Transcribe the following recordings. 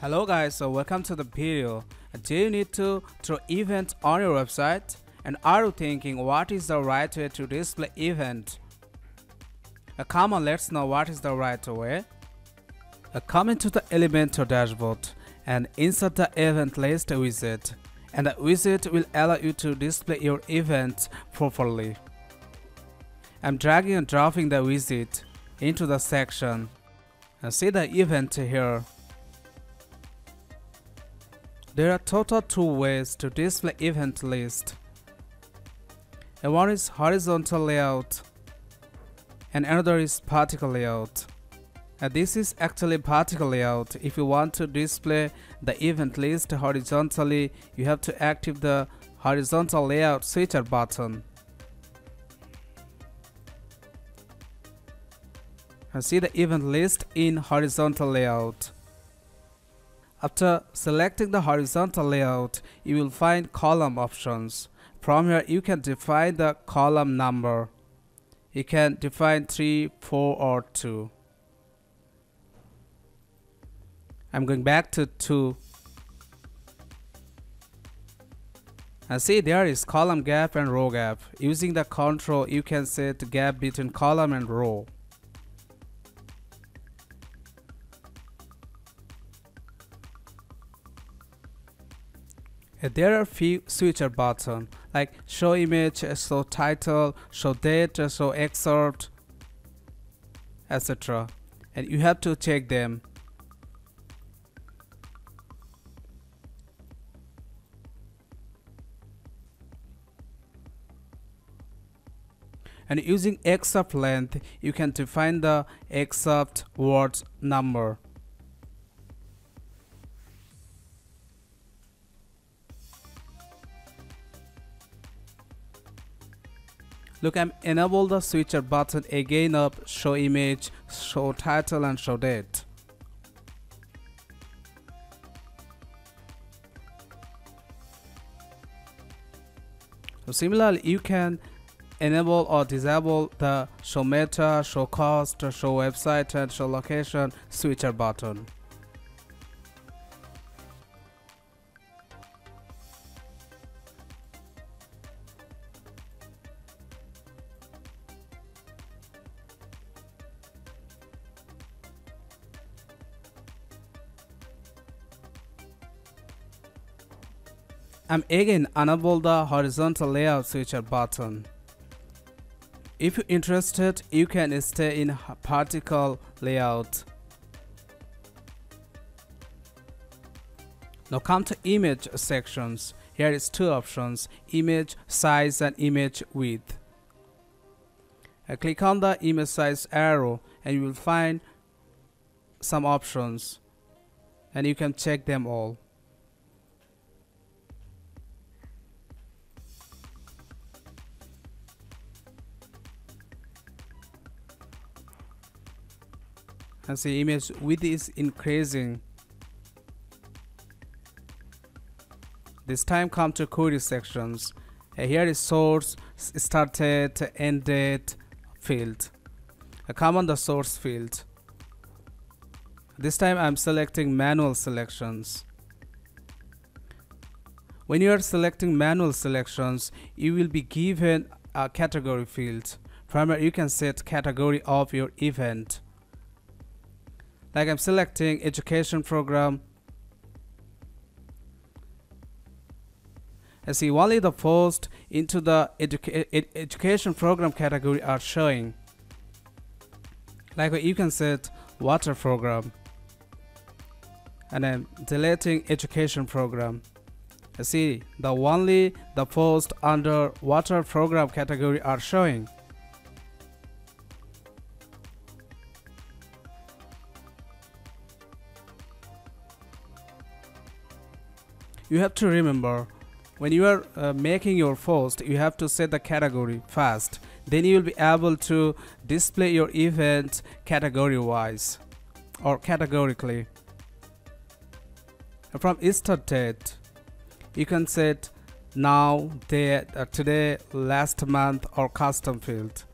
Hello guys, so welcome to the video. Do you need to throw events on your website? And are you thinking what is the right way to display event? Come on, let's know what is the right way. Come into the Elementor dashboard and insert the event list widget. And the widget will allow you to display your events properly. I'm dragging and dropping the widget into the section. And see the event here. There are total two ways to display event list, and one is horizontal layout and another is vertical layout. And this is actually vertical layout. If you want to display the event list horizontally, you have to activate the horizontal layout switcher button. And see the event list in horizontal layout. After selecting the horizontal layout, you will find column options. From here, you can define the column number. You can define 3, 4 or 2. I'm going back to 2. And see, there is column gap and row gap. Using the control, you can set gap between column and row. There are few switcher buttons like show image, show title, show date, show excerpt, etc. And you have to check them. And using excerpt length, you can define the excerpt word number. Look, I'm enabled the switcher button again up show image, show title and show date. So similarly, you can enable or disable the show meta, show cost, show website and show location switcher button. I'm again enable the horizontal layout switcher button. If you're interested, you can stay in vertical layout. Now come to image sections. Here is two options: image size and image width. I click on the image size arrow and you will find some options, and you can check them all. And see, image width is increasing. This time come to query sections. Here is source, start date, end date field. Come on the source field. This time I'm selecting manual selections. When you are selecting manual selections, you will be given a category field. From here you can set category of your event. Like I'm selecting education program. I see only the posts into the education program category are showing. Like you can set water program. And I'm deleting education program. I see the only the posts under water program category are showing. You have to remember, when you are making your post, you have to set the category first. Then you will be able to display your event category-wise or categorically. From start date, you can set now, date, today, last month or custom field.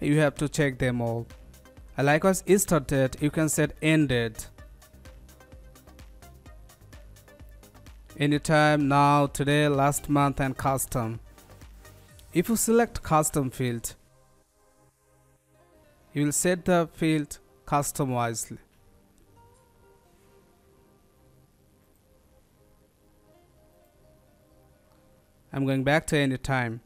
You have to check them all. Likewise, start date, you can set end date. anytime, now, today, last month, and custom. If you select custom field, you will set the field custom wisely. I'm going back to any time.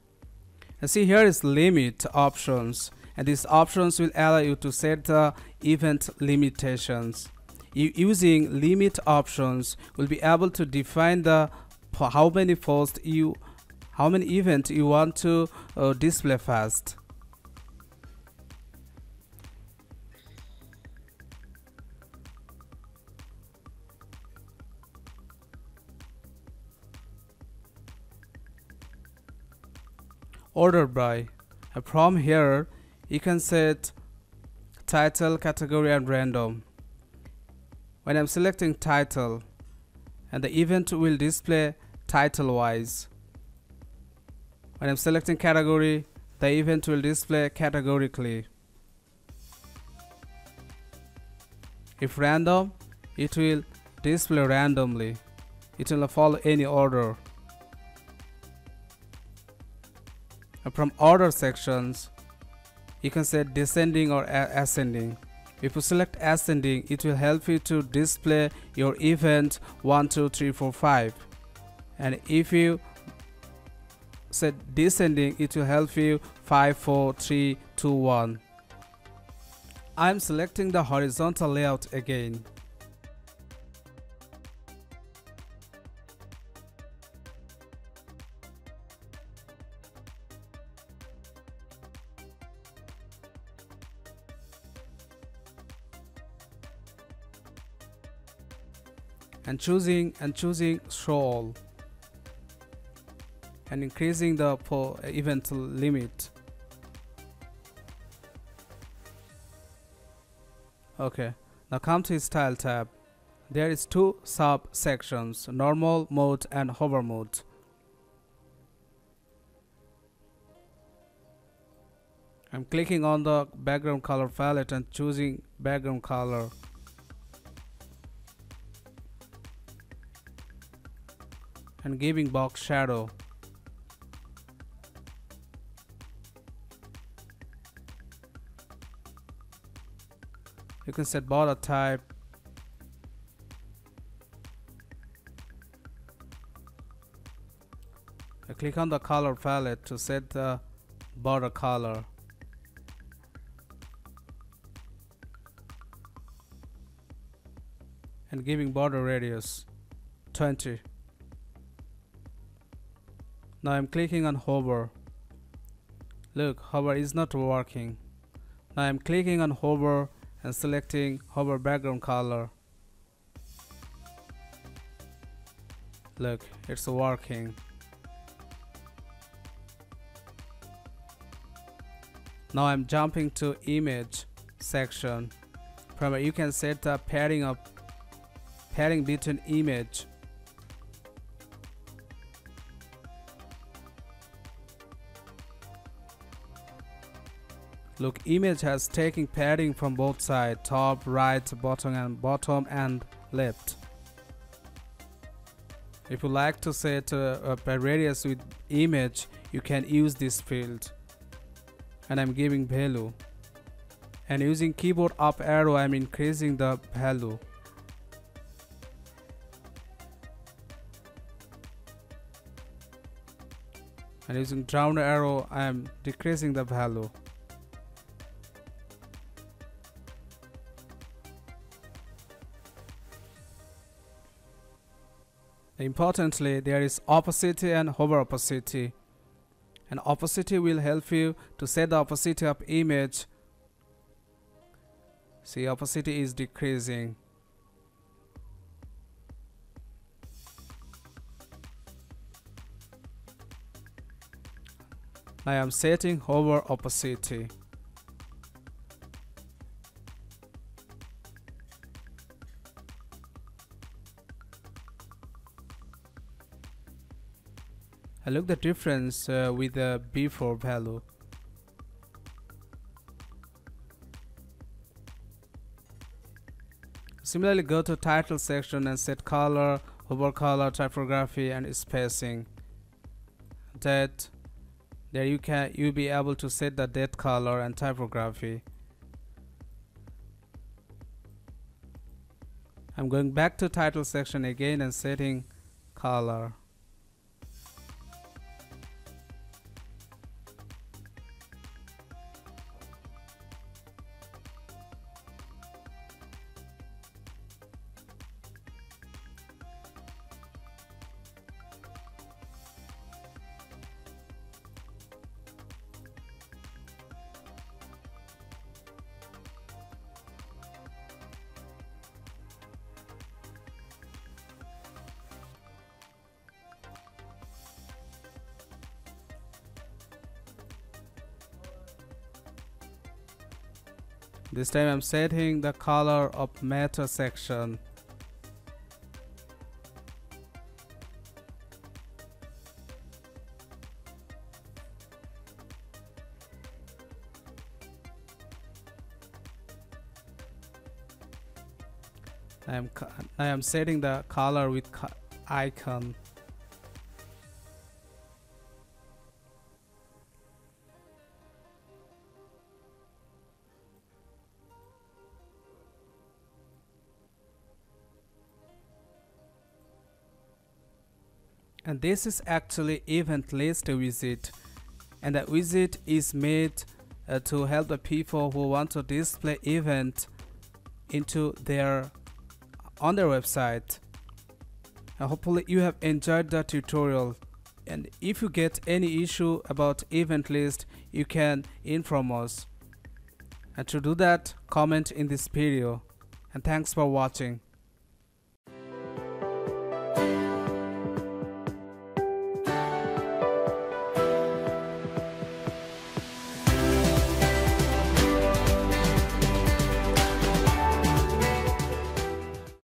And see, here is limit options, and these options will allow you to set the event limitations. Using limit options will be able to define the how many events you want to display first. Order by. From here, you can set title, category, and random. When I'm selecting title, and the event will display title wise. When I'm selecting category, the event will display categorically. If random, it will display randomly. It will follow any order. From order sections, you can set descending or ascending. If you select ascending, it will help you to display your event 1, 2, 3, 4, 5. And if you set descending, it will help you 5, 4, 3, 2, 1. I'm selecting the horizontal layout again. And choosing show all, and increasing the event limit. Okay, now come to style tab. There is 2 sub sections, normal mode and hover mode. I'm clicking on the background color palette and choosing background color. And giving box shadow. You can set border type. I click on the color palette to set the border color. And giving border radius 20. Now I'm clicking on hover. Look, hover is not working. Now I'm clicking on hover and selecting hover background color. Look, it's working. Now I'm jumping to image section. From here you can set the pairing between image. Look, image has taken padding from both sides, top, right, bottom and left. If you like to set a radius with image, you can use this field. And I'm giving value. And using keyboard up arrow, I'm increasing the value. And using down arrow, I'm decreasing the value. Importantly, there is opacity and hover opacity. And opacity will help you to set the opacity of image. See, opacity is decreasing. I am setting hover opacity. I look the difference with the before value. Similarly, go to title section and set color hover color, typography and spacing. Date, there you'll be able to set the date, color and typography. I'm going back to title section again and setting color. This time I'm setting the color of meta section. I am setting the color with icon. And this is actually event list widget, and the widget is made to help the people who want to display event on their website. Hopefully you have enjoyed the tutorial, and if you get any issue about event list, you can inform us. And to do that, comment in this video, and thanks for watching.